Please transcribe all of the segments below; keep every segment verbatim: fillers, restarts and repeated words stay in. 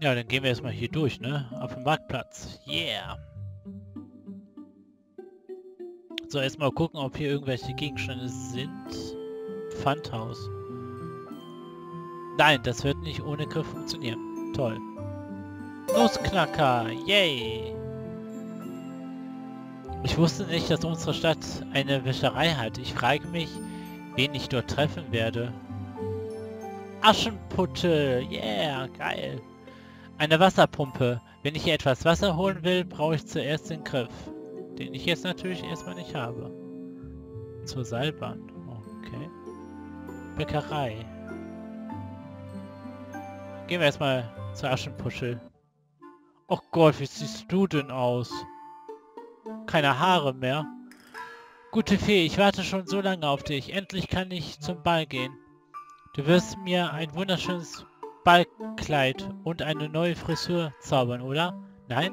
Ja, dann gehen wir erstmal hier durch, ne? Auf dem Marktplatz. Yeah! So, erstmal gucken, ob hier irgendwelche Gegenstände sind. Pfandhaus. Nein, das wird nicht ohne Griff funktionieren. Toll. Nussknacker! Yay! Ich wusste nicht, dass unsere Stadt eine Wäscherei hat. Ich frage mich, wen ich dort treffen werde. Aschenputtel! Yeah, geil! Eine Wasserpumpe. Wenn ich hier etwas Wasser holen will, brauche ich zuerst den Griff. Den ich jetzt natürlich erstmal nicht habe. Zur Seilbahn. Okay. Bäckerei. Gehen wir erstmal zur Aschenputtel. Oh Gott, wie siehst du denn aus? Keine Haare mehr. Gute Fee, ich warte schon so lange auf dich. Endlich kann ich zum Ball gehen. Du wirst mir ein wunderschönes Ballkleid und eine neue Frisur zaubern, oder? Nein?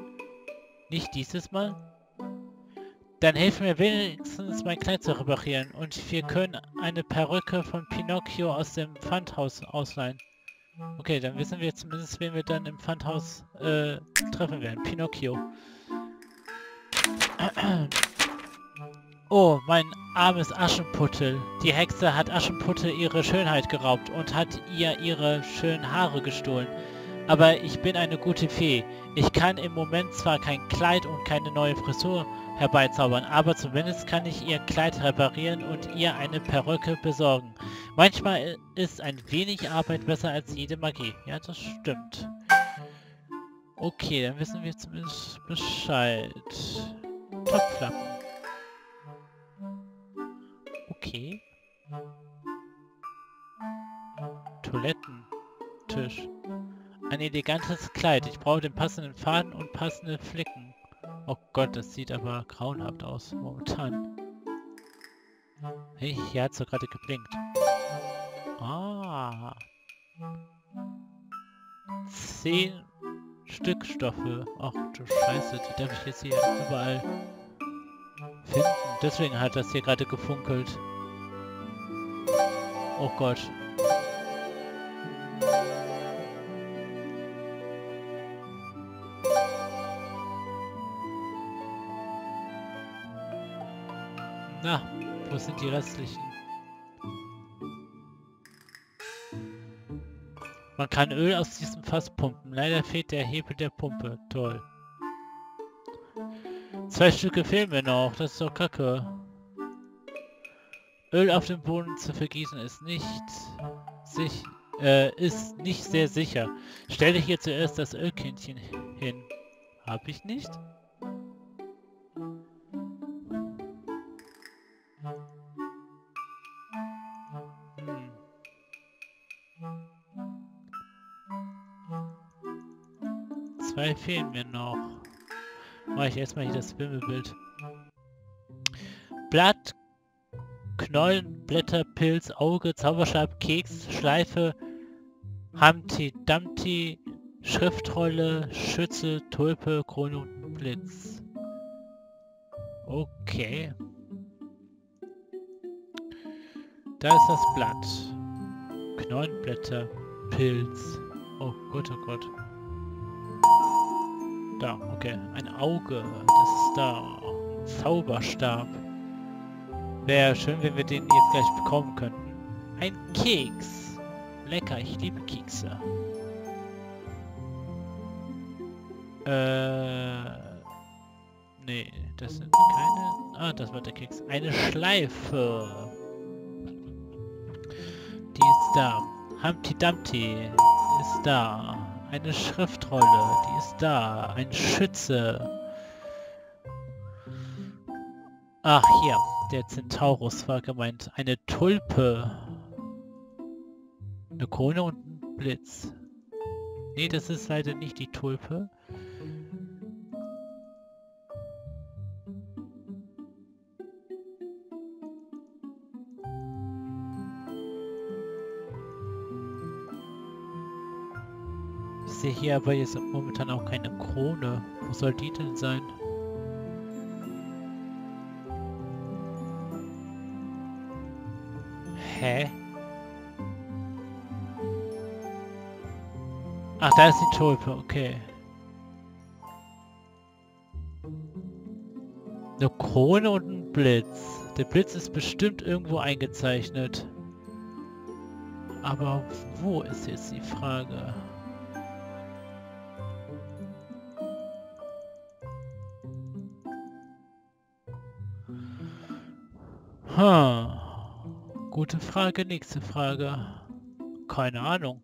Nicht dieses Mal? Dann hilf mir wenigstens, mein Kleid zu reparieren und wir können eine Perücke von Pinocchio aus dem Pfandhaus ausleihen. Okay, dann wissen wir zumindest, wen wir dann im Pfandhaus äh, treffen werden. Pinocchio. Oh, mein armes Aschenputtel. Die Hexe hat Aschenputtel ihre Schönheit geraubt und hat ihr ihre schönen Haare gestohlen. Aber ich bin eine gute Fee. Ich kann im Moment zwar kein Kleid und keine neue Frisur herbeizaubern, aber zumindest kann ich ihr Kleid reparieren und ihr eine Perücke besorgen. Manchmal ist ein wenig Arbeit besser als jede Magie. Ja, das stimmt. Okay, dann wissen wir zumindest Bescheid. Topflappen. Okay. Toiletten. Tisch. Ein elegantes Kleid. Ich brauche den passenden Faden und passende Flicken. Oh Gott, das sieht aber grauenhaft aus momentan. Hey, hier hat es doch gerade geblinkt. Ah. Zehn Stück Stoffe. Ach du Scheiße, die darf ich jetzt hier überall finden. Deswegen hat das hier gerade gefunkelt. Oh Gott. Na, wo sind die restlichen? Man kann Öl aus diesem Fass pumpen. Leider fehlt der Hebel der Pumpe. Toll. Zwei Stücke fehlen mir noch, das ist doch kacke. Öl auf dem Boden zu vergießen ist nicht sich äh, ist nicht sehr sicher. Stelle hier zuerst das Ölkännchen hin. Hab ich nicht? Hm. Zwei fehlen mir noch. Mache ich erstmal hier das Wimmelbild. Blatt, Knollen, Blätter, Pilz, Auge, Zauberstab, Keks, Schleife, Humpty Dumpty, Schriftrolle, Schütze, Tulpe, Krone und Blitz. Okay. Da ist das Blatt. Knollen, Blätter, Pilz. Oh Gott, oh Gott. Da, okay. Ein Auge. Das ist da. Ein Zauberstab. Wäre schön, wenn wir den jetzt gleich bekommen könnten. Ein Keks. Lecker, ich liebe Kekse. Äh... Nee, das sind keine... Ah, das war der Keks. Eine Schleife. Die ist da. Humpty Dumpty ist da. Eine Schriftrolle, die ist da. Ein Schütze. Ach, hier. Der Zentaurus war gemeint. Eine Tulpe. Eine Krone und ein Blitz. Nee, das ist leider nicht die Tulpe. Ich sehe hier aber jetzt momentan auch keine Krone. Wo soll die denn sein? Hä? Ach, da ist die Tulpe, okay. Eine Krone und ein Blitz. Der Blitz ist bestimmt irgendwo eingezeichnet. Aber wo ist jetzt die Frage? Hm. Gute Frage, nächste Frage. Keine Ahnung.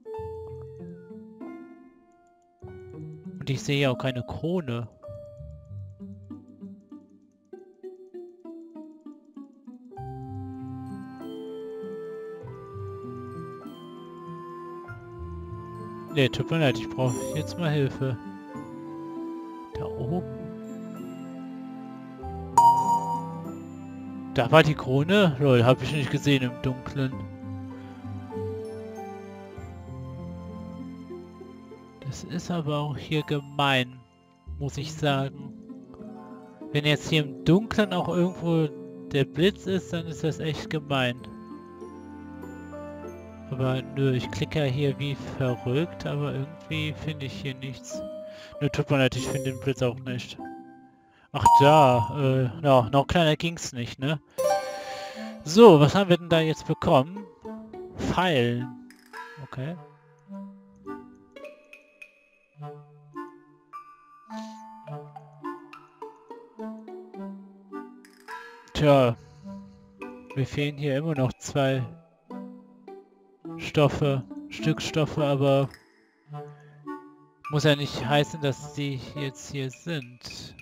Und ich sehe ja auch keine Krone. Ne, tut mir leid, ich brauche jetzt mal Hilfe. Da oben. Da war die Krone? Lol, hab ich nicht gesehen im Dunkeln. Das ist aber auch hier gemein, muss ich sagen. Wenn jetzt hier im Dunkeln auch irgendwo der Blitz ist, dann ist das echt gemein. Aber nö, ich klicke ja hier wie verrückt, aber irgendwie finde ich hier nichts. Nö, tut mir leid, ich finde den Blitz auch nicht. Ach da, äh, no, noch kleiner ging's nicht, ne? So, was haben wir denn da jetzt bekommen? Pfeilen. Okay. Tja, mir fehlen hier immer noch zwei Stoffe, Stückstoffe, aber muss ja nicht heißen, dass die jetzt hier sind.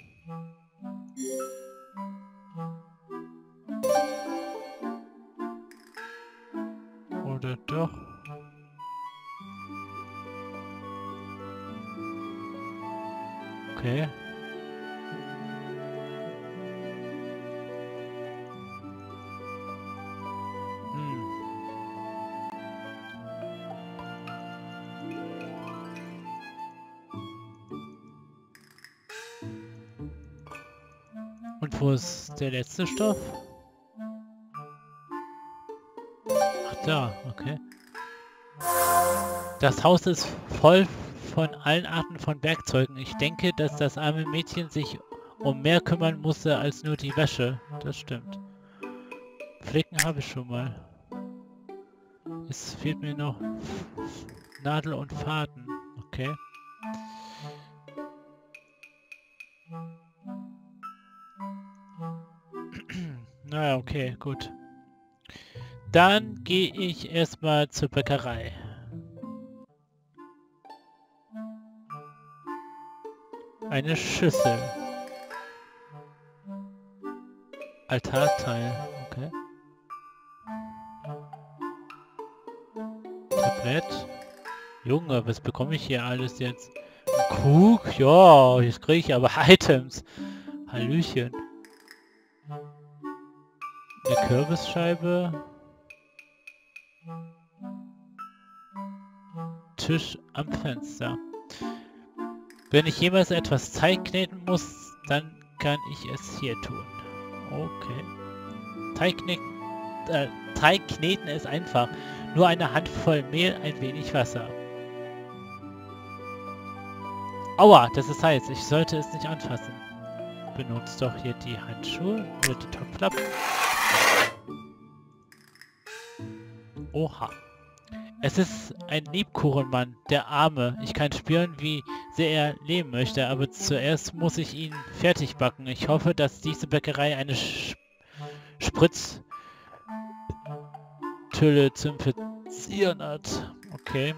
Oder doch? Okay. Wo ist der letzte Stoff? Ach da, okay. Das Haus ist voll von allen Arten von Werkzeugen. Ich denke, dass das arme Mädchen sich um mehr kümmern musste als nur die Wäsche. Das stimmt. Flicken habe ich schon mal. Es fehlt mir noch Nadel und Faden. Okay. Naja, okay, gut. Dann gehe ich erstmal zur Bäckerei. Eine Schüssel. Altarteil, okay. Tablett. Junge, was bekomme ich hier alles jetzt? Ein Krug? Ja, jetzt kriege ich aber Items. Hallöchen. Eine Kürbisscheibe. Tisch am Fenster. Wenn ich jemals etwas Teigkneten muss, dann kann ich es hier tun. Okay. Teigkneten, äh, Teigkneten ist einfach. Nur eine Handvoll Mehl, ein wenig Wasser. Aua, das ist heiß. Ich sollte es nicht anfassen. Benutzt doch hier die Handschuhe oder die Topflappen. Oha. Es ist ein Lebkuchenmann, der Arme. Ich kann spüren, wie sehr er leben möchte, aber zuerst muss ich ihn fertig backen. Ich hoffe, dass diese Bäckerei eine Sch Spritztülle zum Verzieren hat. Okay.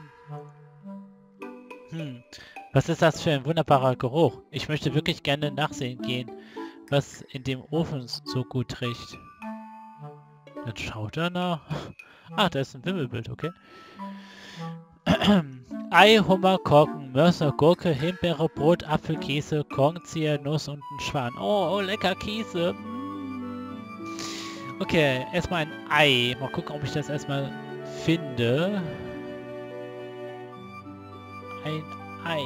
Hm. Was ist das für ein wunderbarer Geruch? Ich möchte wirklich gerne nachsehen gehen, was in dem Ofen so gut riecht. Dann schaut er nach. Ah, da ist ein Wimmelbild, okay. Ei, Hummer, Korken, Mörser, Gurke, Himbeere, Brot, Apfel, Käse, Korkenzieher, Nuss und ein Schwan. Oh, oh, lecker Käse. Okay, erstmal ein Ei. Mal gucken, ob ich das erstmal finde. Ein Ei.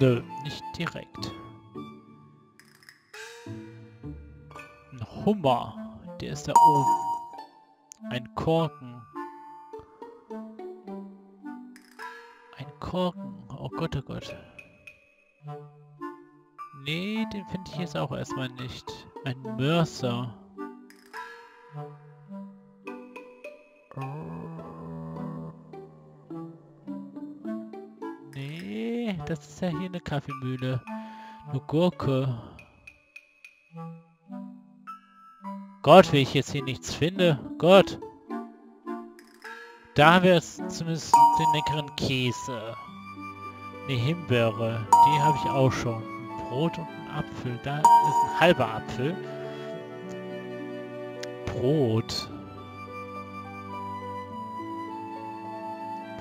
Nö, nicht direkt. Ein Hummer, der ist da oben. Ein Korken. Ein Korken. Oh Gott, oh Gott. Nee, den finde ich jetzt auch erstmal nicht. Ein Mörser. Nee, das ist ja hier eine Kaffeemühle. Eine Gurke. Gott, wenn ich jetzt hier nichts finde. Gott. Da wäre es zumindest den leckeren Käse. Eine Himbeere. Die habe ich auch schon. Ein Brot und ein Apfel. Da ist ein halber Apfel. Brot.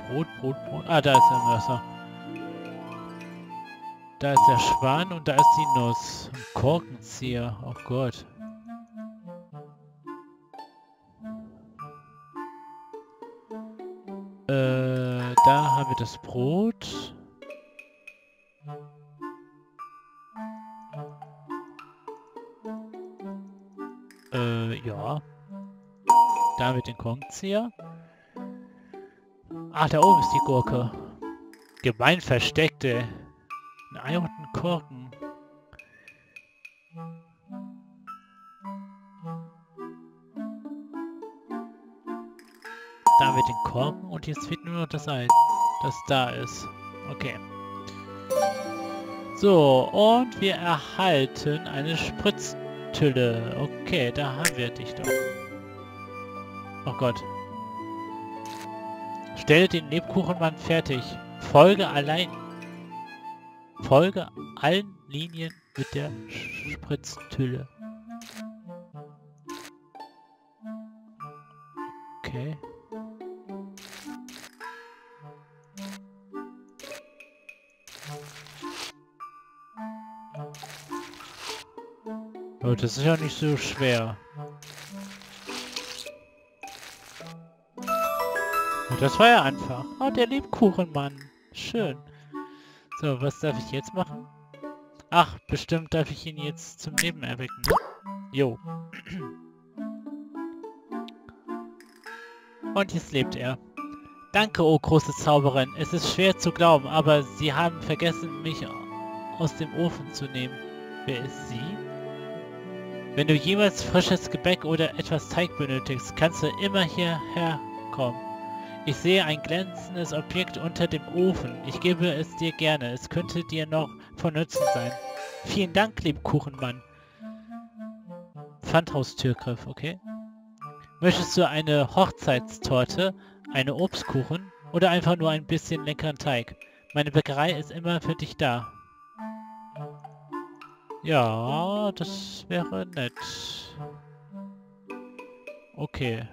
Brot, Brot, Brot. Ah, da ist der Mörser. Da ist der Schwan und da ist die Nuss. Ein Korkenzieher. Oh Gott. Äh, da haben wir das Brot. Äh, ja. Da haben wir den Korkenzieher. Ach, da oben ist die Gurke. Gemein versteckt, ey. Ein Ei und ein Korken. Da haben wir den Korken und jetzt fehlt nur noch das Ei, das da ist. Okay. So, und wir erhalten eine Spritztülle. Okay, da haben wir dich doch. Oh Gott. Stelle den Lebkuchenmann fertig. Folge allein. Folge allen Linien mit der Spritztülle. Okay. Oh, das ist ja nicht so schwer. Und das war ja einfach. Oh, der Lebkuchenmann. Schön. So, was darf ich jetzt machen? Ach, bestimmt darf ich ihn jetzt zum Leben erwecken. Jo. Und jetzt lebt er. Danke, oh große Zauberin. Es ist schwer zu glauben, aber Sie haben vergessen, mich aus dem Ofen zu nehmen. Wer ist sie? Wenn du jemals frisches Gebäck oder etwas Teig benötigst, kannst du immer hierher kommen. Ich sehe ein glänzendes Objekt unter dem Ofen. Ich gebe es dir gerne. Es könnte dir noch von Nutzen sein. Vielen Dank, Lebkuchenmann. Pfandhaustürgriff, okay. Möchtest du eine Hochzeitstorte, eine Obstkuchen oder einfach nur ein bisschen leckeren Teig? Meine Bäckerei ist immer für dich da. Ja, das wäre nett. Okay.